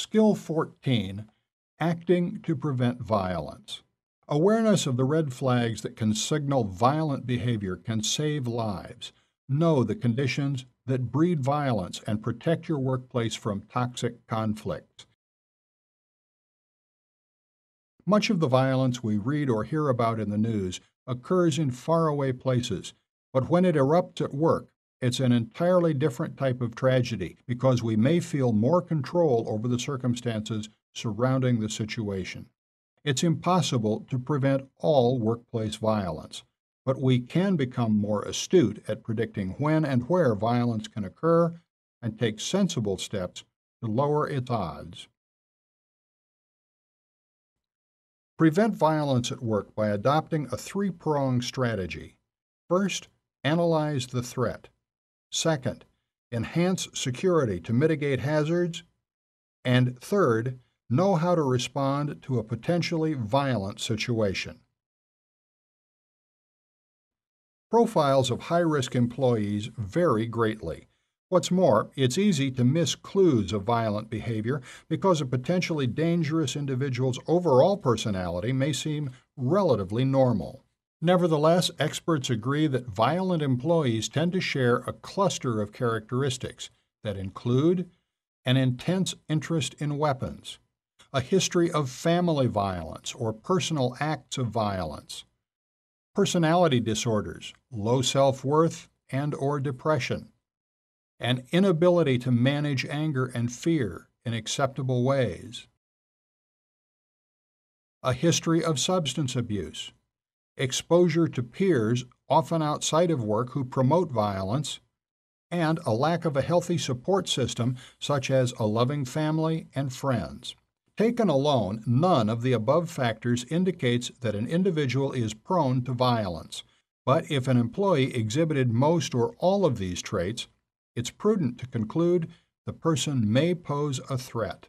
Skill 14, acting to prevent violence. Awareness of the red flags that can signal violent behavior can save lives. Know the conditions that breed violence and protect your workplace from toxic conflicts. Much of the violence we read or hear about in the news occurs in faraway places, but when it erupts at work, it's an entirely different type of tragedy because we may feel more control over the circumstances surrounding the situation. It's impossible to prevent all workplace violence, but we can become more astute at predicting when and where violence can occur and take sensible steps to lower its odds. Prevent violence at work by adopting a three-pronged strategy. First, analyze the threat. Second, enhance security to mitigate hazards. And third, know how to respond to a potentially violent situation. Profiles of high-risk employees vary greatly. What's more, it's easy to miss clues of violent behavior because a potentially dangerous individual's overall personality may seem relatively normal. Nevertheless, experts agree that violent employees tend to share a cluster of characteristics that include an intense interest in weapons, a history of family violence or personal acts of violence, personality disorders, low self-worth and/or depression, an inability to manage anger and fear in acceptable ways, a history of substance abuse, exposure to peers, often outside of work, who promote violence, and a lack of a healthy support system, such as a loving family and friends. Taken alone, none of the above factors indicates that an individual is prone to violence. But if an employee exhibited most or all of these traits, it's prudent to conclude the person may pose a threat.